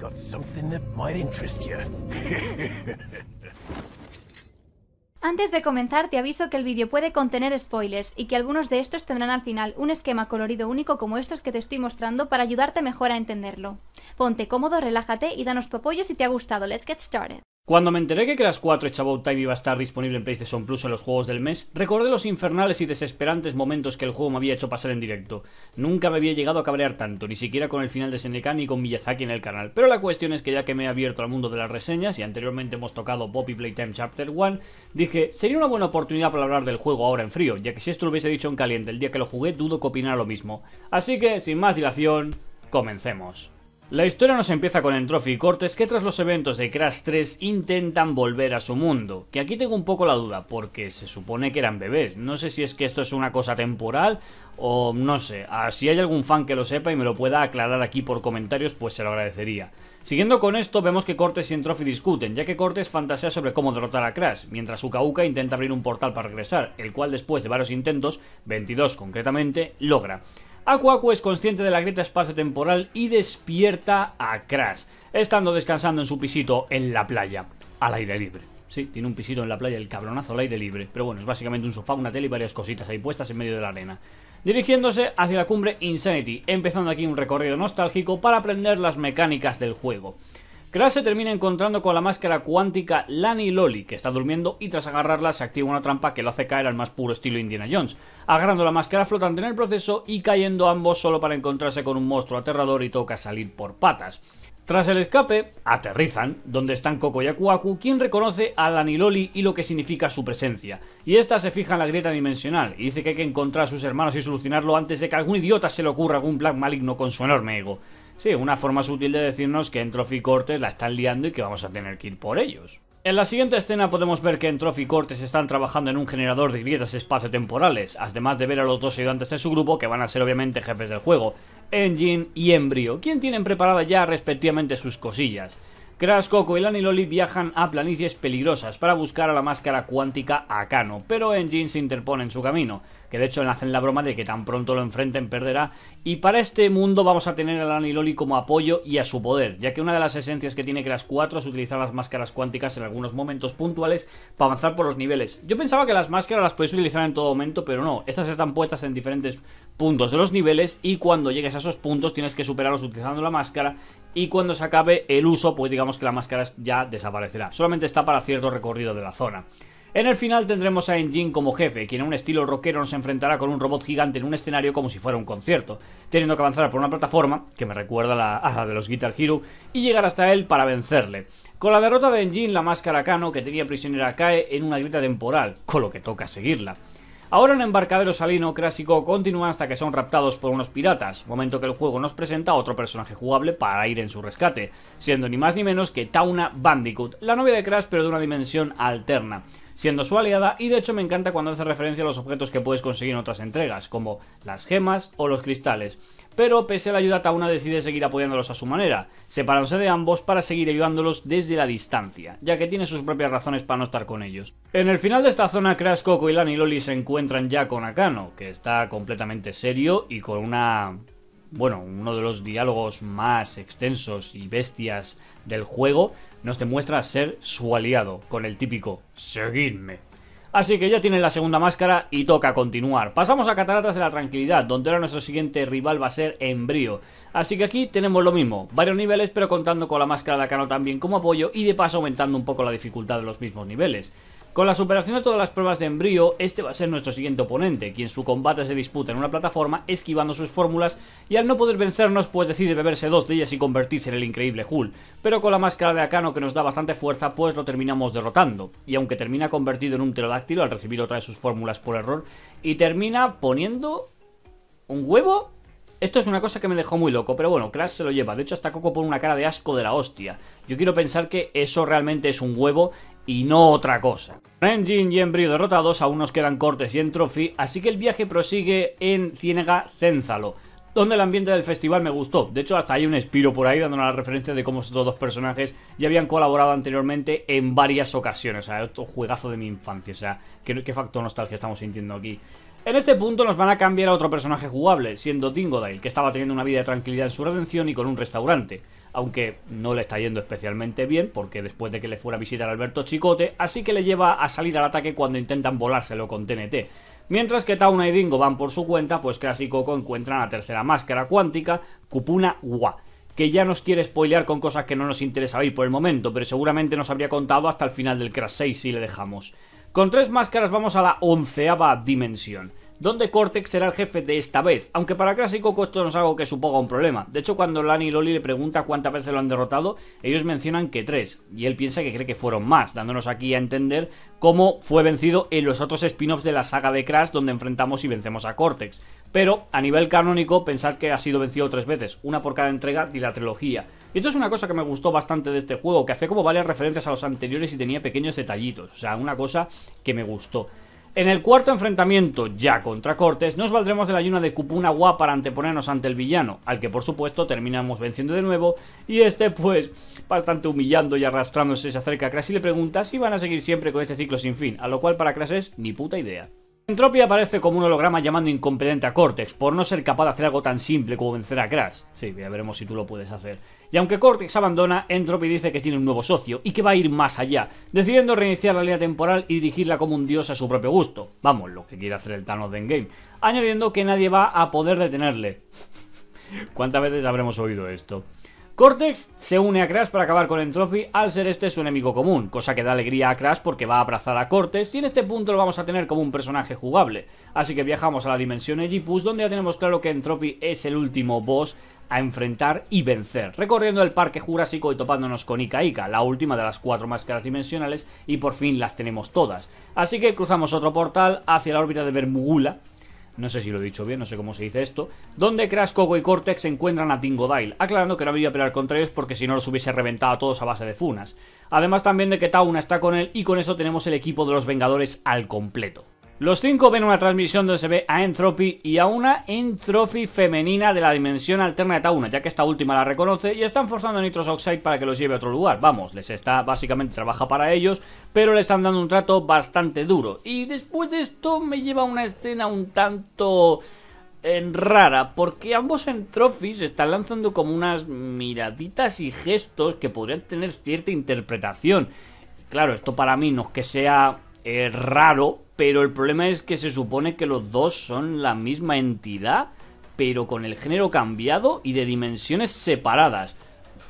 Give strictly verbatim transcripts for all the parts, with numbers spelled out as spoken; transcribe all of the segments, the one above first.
Got something that might interest you. Antes de comenzar, te aviso que el vídeo puede contener spoilers y que algunos de estos tendrán al final un esquema colorido único como estos que te estoy mostrando para ayudarte mejor a entenderlo. Ponte cómodo, relájate y danos tu apoyo si te ha gustado. Let's get started. Cuando me enteré que Crash cuatro It's About Time iba a estar disponible en PlayStation Plus en los juegos del mes, recordé los infernales y desesperantes momentos que el juego me había hecho pasar en directo. Nunca me había llegado a cabrear tanto, ni siquiera con el final de S N K ni con Miyazaki en el canal. Pero la cuestión es que ya que me he abierto al mundo de las reseñas y anteriormente hemos tocado Poppy Playtime Chapter uno, dije, sería una buena oportunidad para hablar del juego ahora en frío, ya que si esto lo hubiese dicho en caliente el día que lo jugué, dudo que opinara lo mismo. Así que, sin más dilación, comencemos. La historia nos empieza con N. Tropy y Cortes que tras los eventos de Crash tres intentan volver a su mundo, que aquí tengo un poco la duda porque se supone que eran bebés, no sé si es que esto es una cosa temporal o no sé, si hay algún fan que lo sepa y me lo pueda aclarar aquí por comentarios pues se lo agradecería. Siguiendo con esto vemos que Cortes y N. Tropy discuten, ya que Cortes fantasea sobre cómo derrotar a Crash, mientras Uka-Uka intenta abrir un portal para regresar, el cual después de varios intentos, veintidós concretamente, logra. Aku Aku es consciente de la grieta espacio-temporal y despierta a Crash, estando descansando en su pisito en la playa, al aire libre. Sí, tiene un pisito en la playa, el cabronazo al aire libre, pero bueno, es básicamente un sofá, una tele y varias cositas ahí puestas en medio de la arena. Dirigiéndose hacia la cumbre Insanity, empezando aquí un recorrido nostálgico para aprender las mecánicas del juego. Crash se termina encontrando con la máscara cuántica Lani Loli, que está durmiendo y tras agarrarla se activa una trampa que lo hace caer al más puro estilo Indiana Jones, agarrando la máscara flotante en el proceso y cayendo ambos solo para encontrarse con un monstruo aterrador y toca salir por patas. Tras el escape, aterrizan, donde están Coco y Aku Aku, quien reconoce a Lani Loli y lo que significa su presencia, y esta se fija en la grieta dimensional y dice que hay que encontrar a sus hermanos y solucionarlo antes de que a algún idiota se le ocurra algún plan maligno con su enorme ego. Sí, una forma sutil de decirnos que N. Tropy y Cortes la están liando y que vamos a tener que ir por ellos. En la siguiente escena podemos ver que N. Tropy y Cortes están trabajando en un generador de grietas espaciotemporales, además de ver a los dos ayudantes de su grupo que van a ser obviamente jefes del juego, N. Gin y N. Brio, quien tienen preparadas ya respectivamente sus cosillas. Crash, Coco y Lani Loli viajan a planicies peligrosas para buscar a la máscara cuántica Akano, pero N. Gin se interpone en su camino, que de hecho le hacen la broma de que tan pronto lo enfrenten perderá, y para este mundo vamos a tener a Lani Loli como apoyo y a su poder, ya que una de las esencias que tiene Crash cuatro es utilizar las máscaras cuánticas en algunos momentos puntuales para avanzar por los niveles. Yo pensaba que las máscaras las podéis utilizar en todo momento, pero no, estas están puestas en diferentes puntos de los niveles y cuando llegues a esos puntos tienes que superarlos utilizando la máscara y cuando se acabe el uso, pues digamos que la máscara ya desaparecerá, solamente está para cierto recorrido de la zona. En el final tendremos a N. Gin como jefe, quien en un estilo rockero nos enfrentará con un robot gigante en un escenario como si fuera un concierto, teniendo que avanzar por una plataforma, que me recuerda a la, a la de los Guitar Hero, y llegar hasta él para vencerle. Con la derrota de N. Gin, la máscara Akano que tenía prisionera cae en una grieta temporal, con lo que toca seguirla. Ahora en embarcadero salino, Crash y Coco continúan hasta que son raptados por unos piratas, momento que el juego nos presenta a otro personaje jugable para ir en su rescate, siendo ni más ni menos que Tawna Bandicoot, la novia de Crash pero de una dimensión alterna, siendo su aliada y de hecho me encanta cuando hace referencia a los objetos que puedes conseguir en otras entregas, como las gemas o los cristales. Pero pese a la ayuda, Tawna decide seguir apoyándolos a su manera, separándose de ambos para seguir ayudándolos desde la distancia, ya que tiene sus propias razones para no estar con ellos. En el final de esta zona, Crash, Coco y Lani Loli se encuentran entran ya con Akano, que está completamente serio y con una... bueno, uno de los diálogos más extensos y bestias del juego, nos demuestra ser su aliado, con el típico seguidme. Así que ya tienen la segunda máscara y toca continuar. Pasamos a Cataratas de la Tranquilidad, donde ahora nuestro siguiente rival va a ser N. Brio. Así que aquí tenemos lo mismo, varios niveles pero contando con la máscara de Akano también como apoyo y de paso aumentando un poco la dificultad de los mismos niveles. Con la superación de todas las pruebas de N. Brio, este va a ser nuestro siguiente oponente, quien su combate se disputa en una plataforma esquivando sus fórmulas y al no poder vencernos pues decide beberse dos de ellas y convertirse en el increíble Hulk, pero con la máscara de Akano que nos da bastante fuerza pues lo terminamos derrotando y aunque termina convertido en un pterodáctilo al recibir otra de sus fórmulas por error y termina poniendo un huevo. Esto es una cosa que me dejó muy loco, pero bueno, Crash se lo lleva. De hecho, hasta Coco pone una cara de asco de la hostia. Yo quiero pensar que eso realmente es un huevo y no otra cosa. N. Gin y N. Brio derrotados, aún nos quedan Cortes y N. Tropy, así que el viaje prosigue en Ciénaga Cénzalo, donde el ambiente del festival me gustó. De hecho, hasta hay un espiro por ahí dándonos la referencia de cómo estos dos personajes ya habían colaborado anteriormente en varias ocasiones. O sea, otro juegazo de mi infancia. O sea, qué, qué factor nostalgia estamos sintiendo aquí. En este punto nos van a cambiar a otro personaje jugable, siendo Dingodile, que estaba teniendo una vida de tranquilidad en su redención y con un restaurante, aunque no le está yendo especialmente bien, porque después de que le fuera a visitar Alberto Chicote, así que le lleva a salir al ataque cuando intentan volárselo con T N T. Mientras que Tawna y Dingo van por su cuenta, pues Crash y Coco encuentran la tercera máscara cuántica, Kupuna-Wa, que ya nos quiere spoilear con cosas que no nos interesa oír por el momento, pero seguramente nos habría contado hasta el final del Crash seis si le dejamos. Con tres máscaras vamos a la onceava dimensión, donde Cortex será el jefe de esta vez, aunque para Crash y Coco esto no es algo que suponga un problema. De hecho, cuando Lani Loli le pregunta cuántas veces lo han derrotado, ellos mencionan que tres, y él piensa que cree que fueron más, dándonos aquí a entender cómo fue vencido en los otros spin-offs de la saga de Crash, donde enfrentamos y vencemos a Cortex. Pero, a nivel canónico, pensar que ha sido vencido tres veces, una por cada entrega de la trilogía. Y esto es una cosa que me gustó bastante de este juego, que hace como varias referencias a los anteriores y tenía pequeños detallitos, o sea, una cosa que me gustó. En el cuarto enfrentamiento, ya contra Cortes, nos valdremos de la ayuda de Kupuna-Wa para anteponernos ante el villano, al que por supuesto terminamos venciendo de nuevo, y este pues, bastante humillando y arrastrándose, se acerca a Crash y le pregunta si van a seguir siempre con este ciclo sin fin, a lo cual para Crash es ni puta idea. N. Tropy aparece como un holograma llamando incompetente a Cortex por no ser capaz de hacer algo tan simple como vencer a Crash. Sí, ya veremos si tú lo puedes hacer. Y aunque Cortex abandona, N. Tropy dice que tiene un nuevo socio y que va a ir más allá, decidiendo reiniciar la línea temporal y dirigirla como un dios a su propio gusto. Vamos, lo que quiere hacer el Thanos de Endgame, añadiendo que nadie va a poder detenerle. ¿Cuántas veces habremos oído esto? Cortex se une a Crash para acabar con N. Tropy al ser este su enemigo común, cosa que da alegría a Crash porque va a abrazar a Cortex y en este punto lo vamos a tener como un personaje jugable. Así que viajamos a la dimensión Egipus, donde ya tenemos claro que N. Tropy es el último boss a enfrentar y vencer, recorriendo el parque jurásico y topándonos con Ika-Ika, la última de las cuatro máscaras dimensionales, y por fin las tenemos todas. Así que cruzamos otro portal hacia la órbita de Bermugula. No sé si lo he dicho bien, no sé cómo se dice esto, donde Crash, Coco y Cortex encuentran a Dingodile, aclarando que no había que pelear contra ellos porque si no los hubiese reventado a todos a base de funas. Además también de que Tawna está con él y con eso tenemos el equipo de los Vengadores al completo. Los cinco ven una transmisión donde se ve a N. Tropy y a una N. Tropy femenina de la dimensión alterna de Tawna, ya que esta última la reconoce y están forzando a Nitros Oxide para que los lleve a otro lugar. Vamos, les está, básicamente trabaja para ellos, pero le están dando un trato bastante duro. Y después de esto me lleva a una escena un tanto eh, rara, porque ambos N. Tropy se están lanzando como unas miraditas y gestos que podrían tener cierta interpretación. Claro, esto para mí no es que sea eh, raro, pero el problema es que se supone que los dos son la misma entidad, pero con el género cambiado y de dimensiones separadas.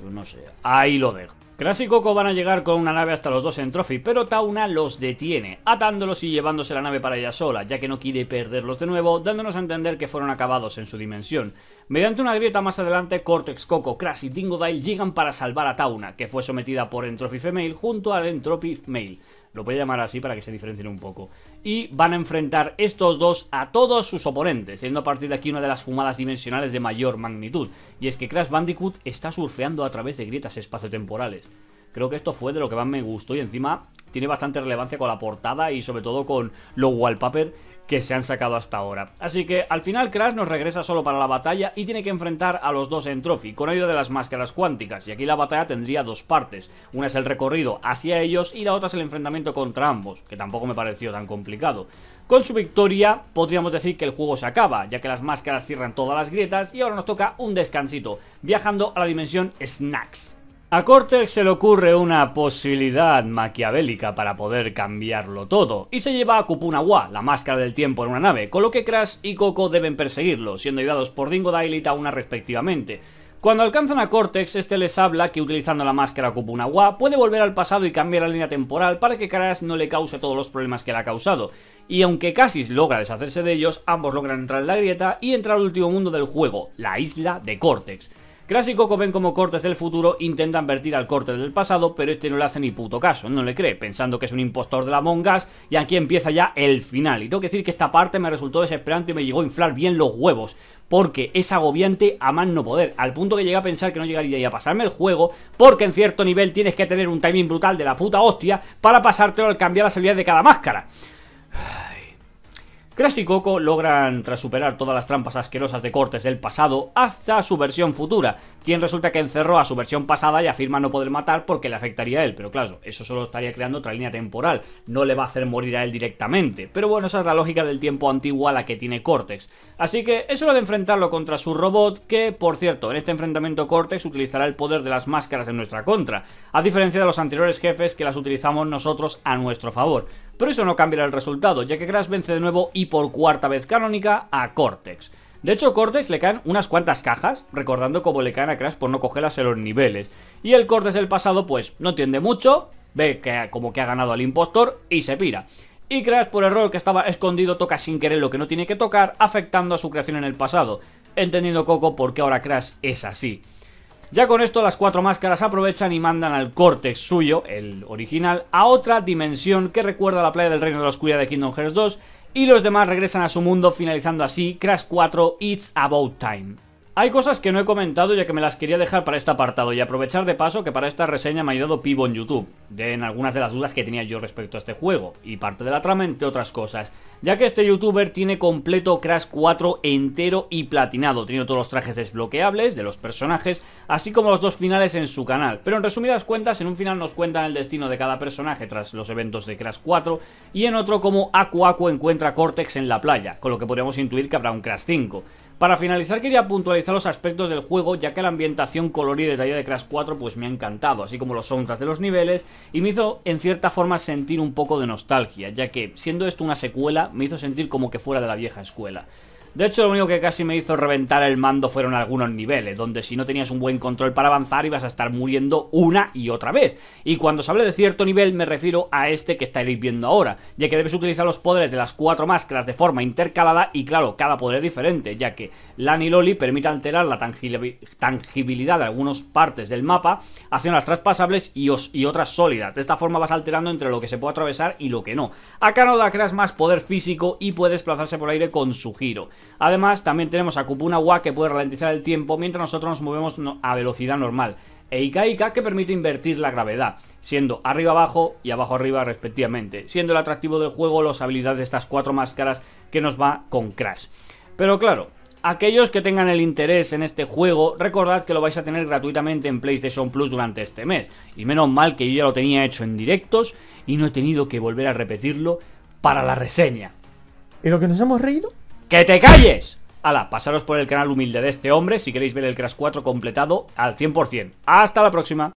Pues no sé, ahí lo dejo. Crash y Coco van a llegar con una nave hasta los dos N. Tropy, pero Tawna los detiene, atándolos y llevándose la nave para ella sola, ya que no quiere perderlos de nuevo, dándonos a entender que fueron acabados en su dimensión. Mediante una grieta más adelante, Cortex, Coco, Crash y Dingodile llegan para salvar a Tawna, que fue sometida por N. Tropy Female junto al N. Tropy Male. Lo voy a llamar así para que se diferencien un poco. Y van a enfrentar estos dos a todos sus oponentes, siendo a partir de aquí una de las fumadas dimensionales de mayor magnitud. Y es que Crash Bandicoot está surfeando a través de grietas espaciotemporales. Creo que esto fue de lo que más me gustó y encima tiene bastante relevancia con la portada y sobre todo con los wallpaper que se han sacado hasta ahora. Así que al final Crash nos regresa solo para la batalla y tiene que enfrentar a los dos N. Tropy con ayuda de las máscaras cuánticas, y aquí la batalla tendría dos partes. Una es el recorrido hacia ellos y la otra es el enfrentamiento contra ambos, que tampoco me pareció tan complicado. Con su victoria podríamos decir que el juego se acaba, ya que las máscaras cierran todas las grietas y ahora nos toca un descansito, viajando a la dimensión Snacks. A Cortex se le ocurre una posibilidad maquiavélica para poder cambiarlo todo, y se lleva a Kupuna-Wa, la máscara del tiempo, en una nave, con lo que Crash y Coco deben perseguirlo, siendo ayudados por Dingodile y Tawna respectivamente. Cuando alcanzan a Cortex, este les habla que utilizando la máscara Kupuna-Wa puede volver al pasado y cambiar la línea temporal para que Crash no le cause todos los problemas que le ha causado. Y aunque casi logra deshacerse de ellos, ambos logran entrar en la grieta y entrar al último mundo del juego, la isla de Cortex. Crash y Coco ven como Cortes del futuro intenta advertir al Cortes del pasado, pero este no le hace ni puto caso, no le cree, pensando que es un impostor de la Among Us, y aquí empieza ya el final. Y tengo que decir que esta parte me resultó desesperante y me llegó a inflar bien los huevos, porque es agobiante a más no poder, al punto que llegué a pensar que no llegaría a pasarme el juego, porque en cierto nivel tienes que tener un timing brutal de la puta hostia para pasártelo al cambiar las habilidades de cada máscara. Crash y Coco logran, tras superar todas las trampas asquerosas de Cortes del pasado, hasta su versión futura, quien resulta que encerró a su versión pasada y afirma no poder matar porque le afectaría a él. Pero claro, eso solo estaría creando otra línea temporal, no le va a hacer morir a él directamente. Pero bueno, esa es la lógica del tiempo antiguo a la que tiene Cortex. Así que es hora de enfrentarlo contra su robot, que por cierto, en este enfrentamiento Cortex utilizará el poder de las máscaras en nuestra contra, a diferencia de los anteriores jefes que las utilizamos nosotros a nuestro favor. Pero eso no cambiará el resultado, ya que Crash vence de nuevo y por cuarta vez canónica a Cortex. De hecho, a Cortex le caen unas cuantas cajas, recordando cómo le caen a Crash por no cogerlas en los niveles. Y el Cortex del pasado, pues, no entiende mucho, ve que como que ha ganado al impostor y se pira. Y Crash, por error que estaba escondido, toca sin querer lo que no tiene que tocar, afectando a su creación en el pasado. Entendiendo Coco por qué ahora Crash es así. Ya con esto las cuatro máscaras aprovechan y mandan al Cortex suyo, el original, a otra dimensión que recuerda a la playa del Reino de la Oscuridad de Kingdom Hearts dos, y los demás regresan a su mundo, finalizando así Crash cuatro It's About Time. Hay cosas que no he comentado ya que me las quería dejar para este apartado y aprovechar de paso que para esta reseña me ha ayudado Pibon en YouTube, de, en algunas de las dudas que tenía yo respecto a este juego y parte de la trama entre otras cosas, ya que este youtuber tiene completo Crash cuatro entero y platinado, teniendo todos los trajes desbloqueables de los personajes, así como los dos finales en su canal, pero en resumidas cuentas en un final nos cuentan el destino de cada personaje tras los eventos de Crash cuatro y en otro como Aku Aku encuentra Cortex en la playa, con lo que podríamos intuir que habrá un Crash cinco. Para finalizar quería puntualizar los aspectos del juego, ya que la ambientación, color y detalle de Crash cuatro pues me ha encantado, así como los soundtracks de los niveles, y me hizo en cierta forma sentir un poco de nostalgia, ya que siendo esto una secuela me hizo sentir como que fuera de la vieja escuela. De hecho, lo único que casi me hizo reventar el mando fueron algunos niveles, donde si no tenías un buen control para avanzar ibas a estar muriendo una y otra vez. Y cuando se hable de cierto nivel me refiero a este que estaréis viendo ahora, ya que debes utilizar los poderes de las cuatro máscaras de forma intercalada y claro, cada poder es diferente, ya que Lani Loli permite alterar la tangibilidad de algunas partes del mapa, haciéndolas traspasables y, y otras sólidas. De esta forma vas alterando entre lo que se puede atravesar y lo que no. Akano da a Crash más poder físico y puede desplazarse por aire con su giro. Además, también tenemos a Kupuna-Wa que puede ralentizar el tiempo mientras nosotros nos movemos a velocidad normal, e Uka-Uka que permite invertir la gravedad, siendo arriba abajo y abajo arriba respectivamente, siendo el atractivo del juego las habilidades de estas cuatro máscaras que nos va con Crash. Pero claro, aquellos que tengan el interés en este juego, recordad que lo vais a tener gratuitamente en PlayStation Plus durante este mes, y menos mal que yo ya lo tenía hecho en directos y no he tenido que volver a repetirlo para la reseña. ¿Y lo que nos hemos reído? ¡Que te calles! Hala, pasaros por el canal humilde de este hombre si queréis ver el Crash cuatro completado al cien por cien. ¡Hasta la próxima!